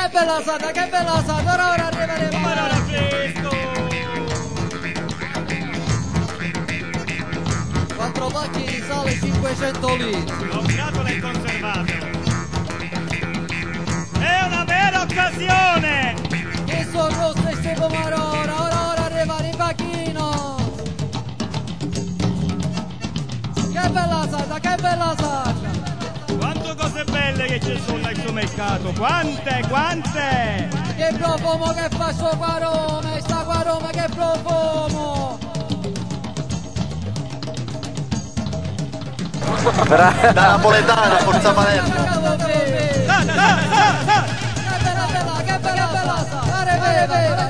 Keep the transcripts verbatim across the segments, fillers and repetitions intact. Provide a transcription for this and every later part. che bella santa, che bella santa, ora ora arriva il Papa Francesco. Quattro pacchi di sale, cinquecento litri. L'ho tirato e conservato. È una vera occasione. Che sono rosso e sepo marora, ora ora arriva il pacchino. Che bella santa, che bella santa. Quante cose belle che ci sono nel suo mercato, quante, quante! Che profumo che fa sto quarome, sta quarome che profumo! Da napoletana, forza Palermo! Che bella, bella, che bella!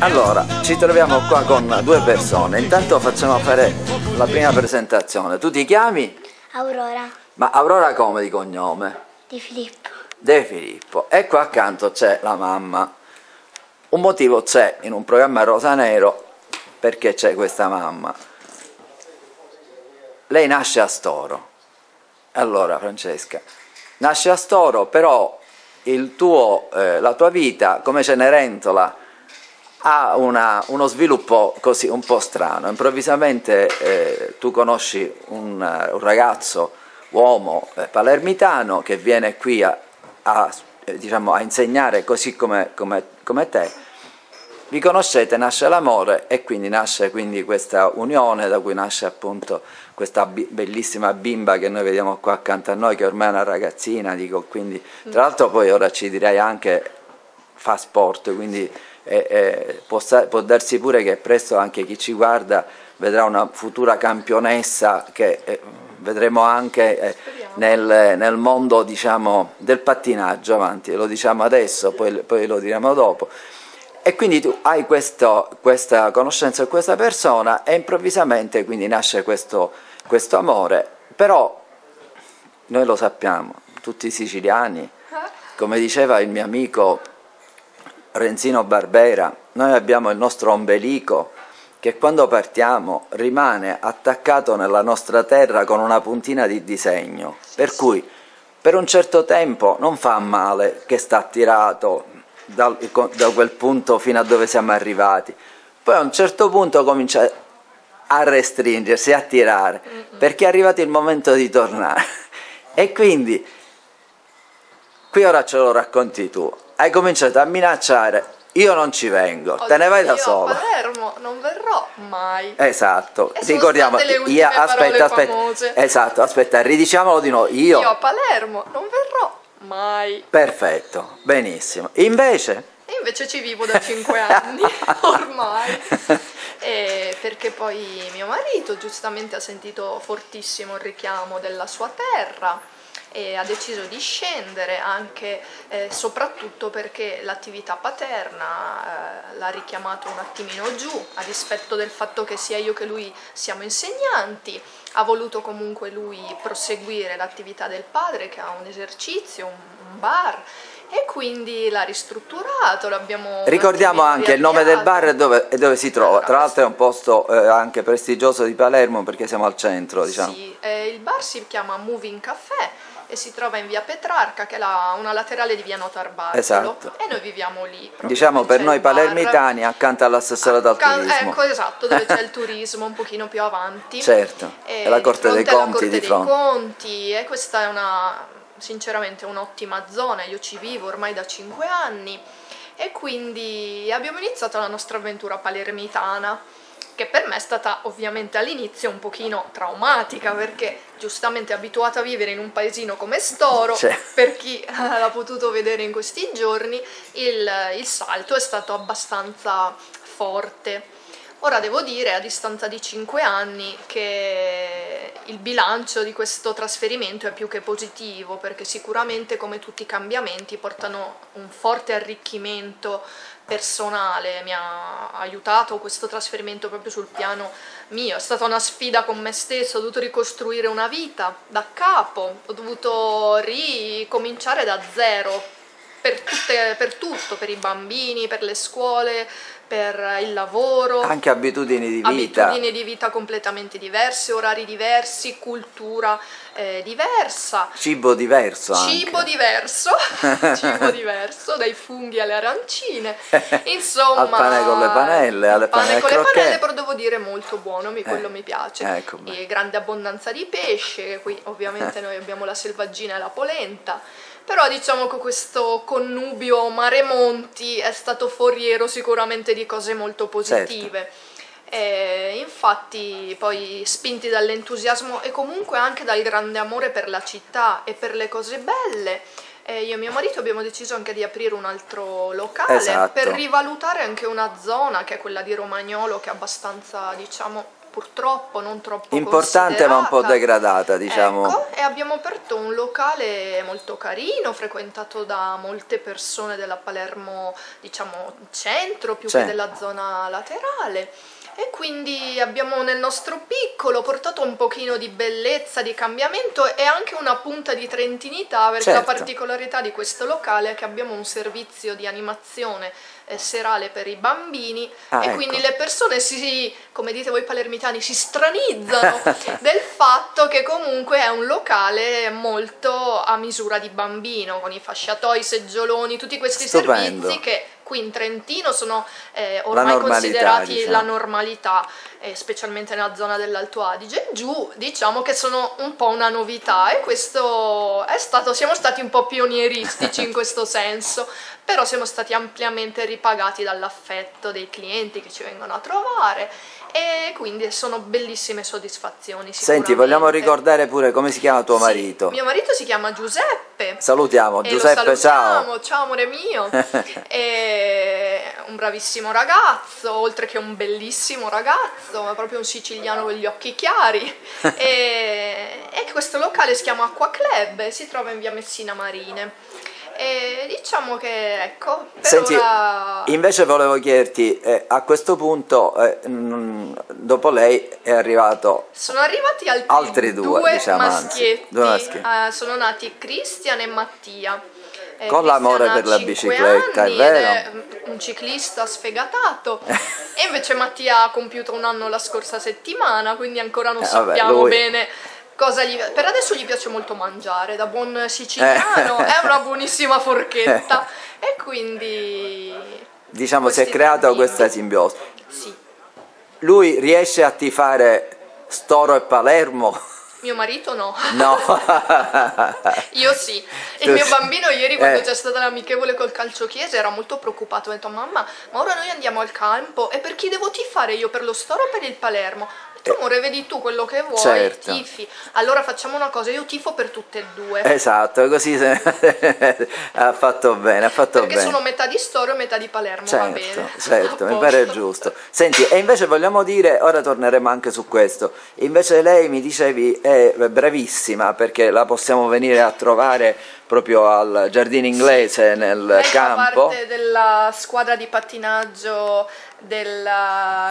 Allora, ci troviamo qua con due persone. Intanto facciamo fare la prima presentazione. Tu ti chiami? Aurora. Ma Aurora come di cognome? De Filippo. De Filippo. E qua accanto c'è la mamma. Un motivo c'è in un programma rosanero perché c'è questa mamma. Lei nasce a Storo. Allora, Francesca, nasce a Storo, però il tuo, eh, la tua vita, come Cenerentola, ha una, uno sviluppo così un po' strano. Improvvisamente eh, tu conosci un, un ragazzo, uomo eh, palermitano che viene qui a, a, eh, diciamo, a insegnare così come, come, come te. Vi conoscete, nasce l'amore e quindi nasce quindi questa unione da cui nasce appunto questa bellissima bimba che noi vediamo qua accanto a noi, che ormai è una ragazzina, dico, quindi tra l'altro poi ora ci direi anche fa sport, quindi E, e, può, può darsi pure che presto anche chi ci guarda vedrà una futura campionessa che eh, vedremo anche eh, nel, nel mondo, diciamo, del pattinaggio avanti, lo diciamo adesso, poi, poi lo diremo dopo. E quindi tu hai questo, questa conoscenza di questa persona e improvvisamente quindi nasce questo, questo amore. Però noi lo sappiamo, tutti i siciliani, come diceva il mio amico Renzino Barbera, noi abbiamo il nostro ombelico che quando partiamo rimane attaccato nella nostra terra con una puntina di disegno, per cui per un certo tempo non fa male che sta tirato da, da quel punto fino a dove siamo arrivati, poi a un certo punto comincia a restringersi, a tirare, perché è arrivato il momento di tornare. E quindi qui ora ce lo racconti tu. Hai cominciato a minacciare, io non ci vengo, oh, te ne vai da solo. Io a Palermo non verrò mai. Esatto, e ricordiamo, io, aspetta, aspetta, famose. Esatto, aspetta, ridiciamolo di nuovo, io. Io a Palermo non verrò mai. Perfetto, benissimo. Invece? E invece ci vivo da cinque anni ormai, e perché poi mio marito giustamente ha sentito fortissimo il richiamo della sua terra e ha deciso di scendere anche, eh, soprattutto perché l'attività paterna eh, l'ha richiamato un attimino giù, a dispetto del fatto che sia io che lui siamo insegnanti. Ha voluto comunque lui proseguire l'attività del padre, che ha un esercizio, un, un bar, e quindi l'ha ristrutturato, l'abbiamo... Ricordiamo anche il nome del bar e dove, dove si trova, tra l'altro è un posto eh, anche prestigioso di Palermo perché siamo al centro, diciamo. Sì, eh, il bar si chiama Moving Caffè e si trova in via Petrarca, che è la, una laterale di via Notarbartolo. Esatto. E noi viviamo lì. Diciamo per noi palermitani accanto all'assessorato al turismo. Ecco, esatto, dove c'è il turismo un pochino più avanti. Certo, e è la Corte dei Conti di fronte. La Corte dei Conti, e questa è una, sinceramente un'ottima zona, io ci vivo ormai da cinque anni e quindi abbiamo iniziato la nostra avventura palermitana, che per me è stata ovviamente all'inizio un pochino traumatica, perché giustamente abituata a vivere in un paesino come Storo, cioè, per chi l'ha potuto vedere in questi giorni, il, il salto è stato abbastanza forte. Ora devo dire, a distanza di cinque anni, che il bilancio di questo trasferimento è più che positivo, perché sicuramente, come tutti i cambiamenti, portano un forte arricchimento personale. Mi ha aiutato questo trasferimento proprio sul piano mio, è stata una sfida con me stesso, ho dovuto ricostruire una vita da capo, ho dovuto ricominciare da zero. Per, tutte, per tutto, per i bambini, per le scuole, per il lavoro. Anche abitudini di vita. Abitudini di vita completamente diverse, orari diversi, cultura eh, diversa. Cibo diverso Cibo anche. diverso, cibo diverso, dai funghi alle arancine. Insomma, al pane con le panelle, alle pane, pane con le panelle, però devo dire molto buono, mi, eh, quello mi piace. Ecco, e grande abbondanza di pesce, qui ovviamente noi abbiamo la selvaggina e la polenta. Però diciamo che questo connubio mare-monti è stato foriero sicuramente di cose molto positive. Certo. E infatti poi spinti dall'entusiasmo e comunque anche dal grande amore per la città e per le cose belle, e io e mio marito abbiamo deciso anche di aprire un altro locale, esatto, per rivalutare anche una zona che è quella di Romagnolo, che è abbastanza, diciamo, purtroppo non troppo importante ma un po' degradata, diciamo. Ecco, e abbiamo aperto un locale molto carino, frequentato da molte persone della Palermo, diciamo, centro più C'è. che della zona laterale, e quindi abbiamo nel nostro piccolo portato un pochino di bellezza, di cambiamento e anche una punta di trentinità, perché certo, la particolarità di questo locale è che abbiamo un servizio di animazione serale per i bambini, ah, e ecco, quindi le persone si, come dite voi palermitani, si stranizzano del fatto che comunque è un locale molto a misura di bambino, con i fasciatoi, i seggioloni, tutti questi Stupendo. servizi che qui in Trentino sono eh, ormai la considerati diciamo. la normalità, eh, specialmente nella zona dell'Alto Adige. Giù diciamo che sono un po' una novità, e questo è stato, siamo stati un po' pionieristici in questo senso, però siamo stati ampiamente ripagati dall'affetto dei clienti che ci vengono a trovare, e quindi sono bellissime soddisfazioni. Senti, vogliamo ricordare pure come si chiama tuo sì, marito? Mio marito si chiama Giuseppe. Salutiamo, e Giuseppe, lo salutiamo, ciao. Ciao amore mio. È un bravissimo ragazzo, oltre che un bellissimo ragazzo, è proprio un siciliano con gli occhi chiari. e, e questo locale si chiama Aqua Club e si trova in via Messina Marine. E diciamo che ecco, per Senti, ora... invece volevo chiederti, eh, a questo punto eh, mh, dopo lei è arrivato sono arrivati altri, altri due, due, diciamo, maschietti, due maschietti. Eh, sono nati Christian e Mattia, eh, con l'amore per la bicicletta, è vero? È un ciclista sfegatato. E invece Mattia ha compiuto un anno la scorsa settimana, quindi ancora non eh, sappiamo vabbè, lui... bene cosa gli... Per adesso gli piace molto mangiare, da buon siciliano, eh. è una buonissima forchetta, eh. e quindi... Diciamo si è creata questa simbiosi. Sì. Lui riesce a tifare Storo e Palermo? Mio marito no. No. Io sì. Il mio bambino ieri, quando eh. c'è stata l'amichevole col Calcio Chiese, era molto preoccupato. Ha detto: mamma, ma ora noi andiamo al campo, e per chi devo tifare io? Per lo Storo o per il Palermo? Tu, amore, vedi tu quello che vuoi, certo, tifi. Allora facciamo una cosa, io tifo per tutte e due. Esatto, così se... ha fatto bene, ha fatto Perché bene. Perché sono metà di Storo e metà di Palermo, certo, va bene. Certo, mi pare giusto. Senti, e invece vogliamo dire, ora torneremo anche su questo, invece lei mi dicevi è brevissima, perché la possiamo venire a trovare proprio al Giardino Inglese, sì, nel lei campo. Fa parte della squadra di pattinaggio del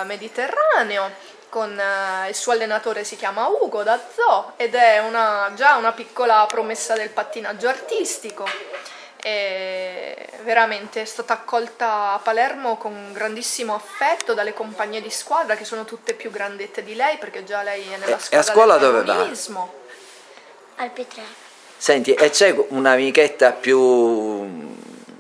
Mediterraneo, con uh, il suo allenatore si chiama Ugo D'Azzo, ed è una, già una piccola promessa del pattinaggio artistico. E veramente è stata accolta a Palermo con grandissimo affetto dalle compagne di squadra, che sono tutte più grandette di lei, perché già lei è nella squadra. E a scuola dove va? Al P tre. Senti, e c'è un'amichetta più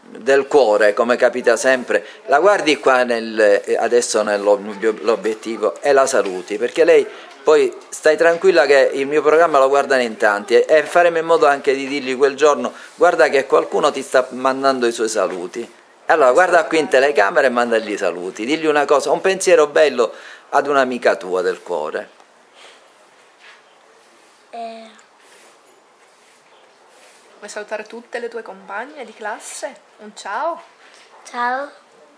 del cuore, come capita sempre, la guardi qua nel, adesso nell'obiettivo e la saluti, perché lei poi stai tranquilla che il mio programma lo guardano in tanti, e, e faremo in modo anche di dirgli quel giorno: guarda che qualcuno ti sta mandando i suoi saluti. Allora guarda qui in telecamera e mandagli i saluti, digli una cosa, un pensiero bello ad un'amica tua del cuore. Eh. Vuoi salutare tutte le tue compagne di classe? Un ciao! Ciao!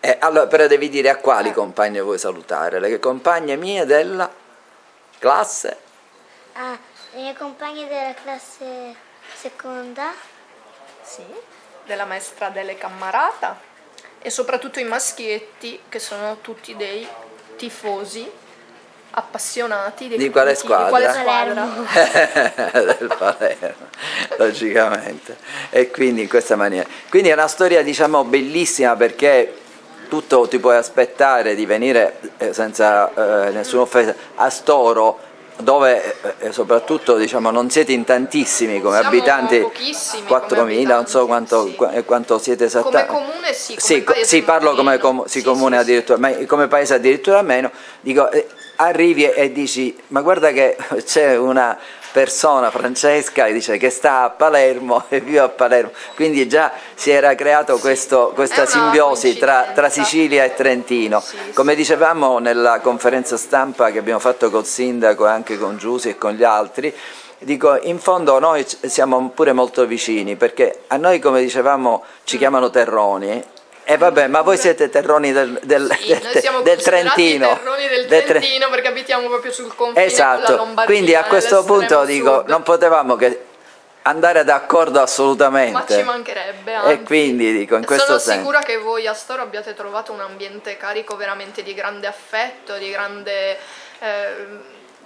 Eh, allora, però devi dire a quali eh. compagne vuoi salutare, le compagne mie della classe? Ah, le mie compagne della classe seconda. Sì, della maestra delle Cammarata e soprattutto i maschietti che sono tutti dei tifosi appassionati dei di quale squadra? Di quale squadra? Del Palermo, logicamente. E quindi in questa maniera. Quindi è una storia, diciamo, bellissima perché tutto ti puoi aspettare di venire eh, senza eh, nessuna offesa a Storo, dove eh, soprattutto, diciamo, non siete in tantissimi come siamo abitanti, quattromila, non so quanto, sì. qu quanto siete esattamente. Come comune sì, come sì, paese sì parlo come com sì, comune sì, addirittura, sì. ma come paese addirittura meno. Dico, eh, arrivi e, e dici, ma guarda che c'è una persona, Francesca, che dice che sta a Palermo e vive a Palermo, quindi già si era creato sì. questo, questa simbiosi tra, tra Sicilia e Trentino, sì, come sì. dicevamo nella conferenza stampa che abbiamo fatto col sindaco e anche con Giuseppe e con gli altri. Dico, in fondo noi siamo pure molto vicini, perché a noi, come dicevamo, ci chiamano terroni. E eh vabbè, ma voi siete terroni del, del, sì, del, noi siamo del Trentino. Terroni del Trentino del, perché abitiamo proprio sul confine, esatto, con la Lombardia. Quindi a questo punto dico, non potevamo che andare d'accordo assolutamente. Ma ci mancherebbe, anzi. E quindi dico, in questo senso. Sono sicura che voi a Storo abbiate trovato un ambiente carico veramente di grande affetto, di grande eh,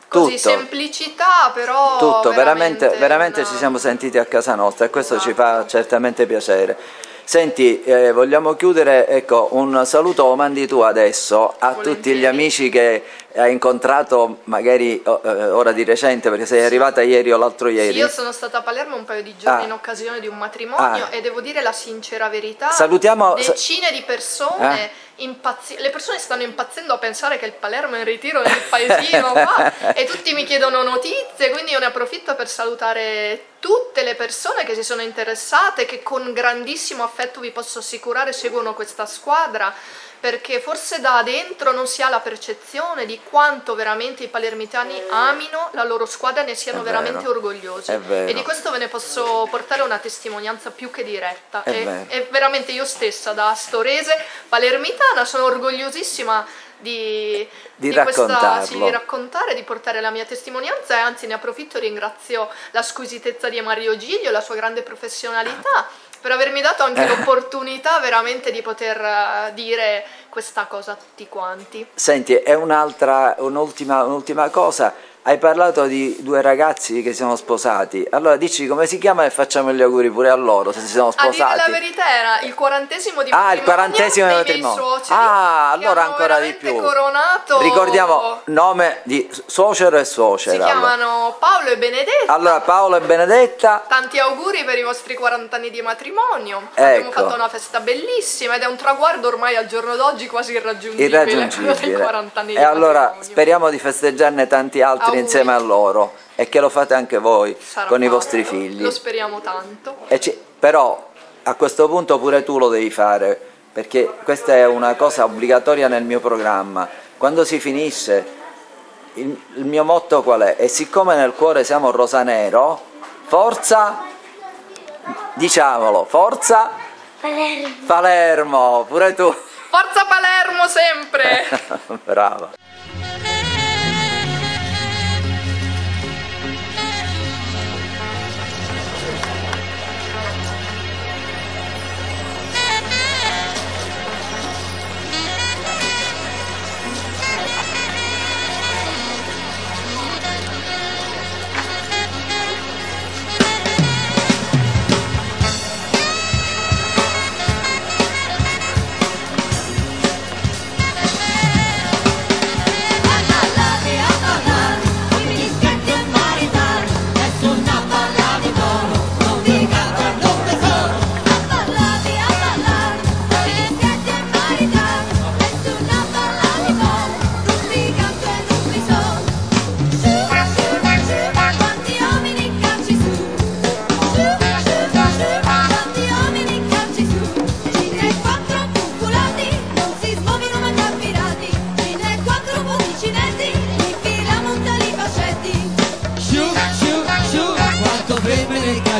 così, tutto, semplicità, però tutto, veramente, veramente, veramente una... ci siamo sentiti a casa nostra e questo esatto. ci fa certamente piacere. Senti, eh, vogliamo chiudere, ecco, un saluto lo mandi tu adesso a Volentieri. tutti gli amici che hai incontrato magari eh, ora di recente, perché sei sì. arrivata ieri o l'altro ieri. Sì, io sono stata a Palermo un paio di giorni ah. in occasione di un matrimonio ah. e devo dire la sincera verità, salutiamo decine di persone, eh? impazz... le persone stanno impazzendo a pensare che il Palermo è in ritiro nel paesino qua e tutti mi chiedono notizie, quindi io ne approfitto per salutare tutte le persone che si sono interessate, che con grandissimo affetto, vi posso assicurare, seguono questa squadra, perché forse da dentro non si ha la percezione di quanto veramente i palermitani amino la loro squadra e ne siano è veramente vero. orgogliosi. E di questo ve ne posso portare una testimonianza più che diretta. E, e veramente io stessa, da storese palermitana, sono orgogliosissima di, di, di, questa, sì, di raccontare, di portare la mia testimonianza, e anzi ne approfitto e ringrazio la squisitezza di Mario Giglio, la sua grande professionalità, per avermi dato anche l'opportunità veramente di poter dire questa cosa a tutti quanti. Senti, è un'altra, un'ultima un'ultima cosa, hai parlato di due ragazzi che si sono sposati, allora dici come si chiama e facciamo gli auguri pure a loro se si sono sposati. A dire la verità era il quarantesimo di matrimonio ah, il quarantesimo dei miei suoceri, ah, allora ancora di più coronato... Ricordiamo nome di suocero e suocera, si chiamano Paolo e Benedetta. Allora Paolo e Benedetta, tanti auguri per i vostri quarant'anni di matrimonio, ecco. abbiamo fatto una festa bellissima ed è un traguardo ormai al giorno d'oggi quasi irraggiungibile, irraggiungibile. quarant'anni di e matrimonio. Allora speriamo di festeggiarne tanti altri insieme a loro e che lo fate anche voi Sarà con padre, i vostri figli, lo speriamo tanto, e ci, però a questo punto pure tu lo devi fare, perché questa è una cosa obbligatoria nel mio programma. Quando si finisce il, il mio motto qual è? E siccome nel cuore siamo rosanero, forza, diciamolo, forza Palermo, Palermo pure tu, forza Palermo sempre. Brava.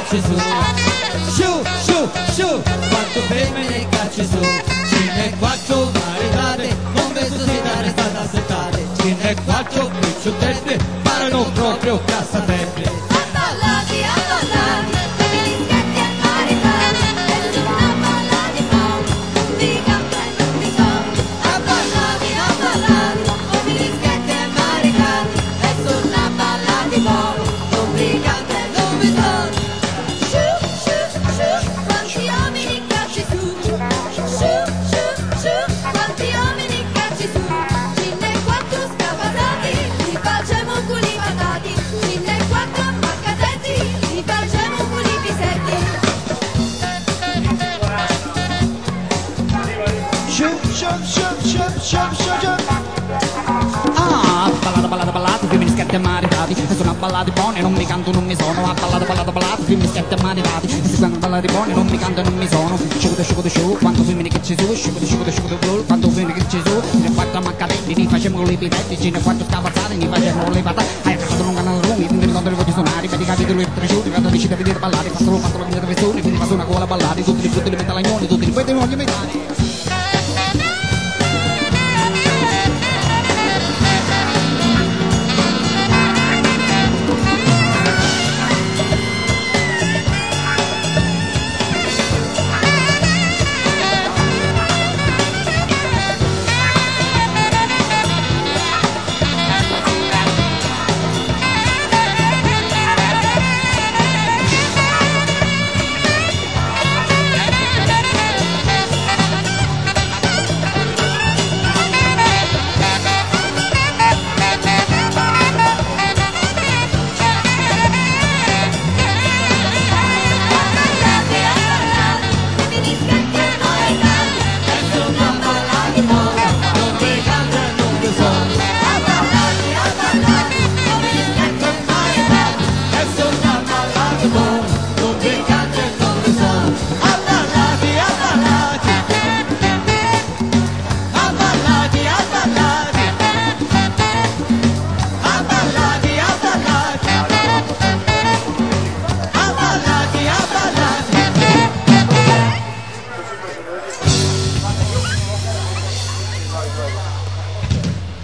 cacci su, su, su, su, quattro femmine cacci su, cinque, quattro maritate, non vedo se dare state assettate, cinque, quattro picciotette, parano proprio cassatette. Attollati, attollati, come gli schiatti a parità, e tu avvallati pao, di caffè non mi so, avvallati, avvallati, come gli schiatti a parità, e tu avvallati pao. Ah, ballata, ballata, ballata, più mi schiatti maritati, se sono ballati buoni non mi canto, non mi sono. Ah, ballata, ballata, ballata, più mi schiatti maritati, se sono ballati buoni non mi canto, non mi sono. Sciugo, sciugo, sciugo, quanto femmine che ci sono, sciugo, sciugo, sciugo, quanto femmine che ci sono. Ne quattro maccaretti, ne facciamo con le pipetti, ce ne quattro scavazzate, ne facciamo con le patate. Hai fatto lunga nella lunghi, mi ricordo le voci suonare, vedi capito lui è cresciuto, vado a vicino a vedere ballare, quattro lo fatto la mia traversione, quindi faccio una gola ballare, tutti i frutti di metalagnoni, tutti i frutti di voglio metare.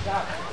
Grazie.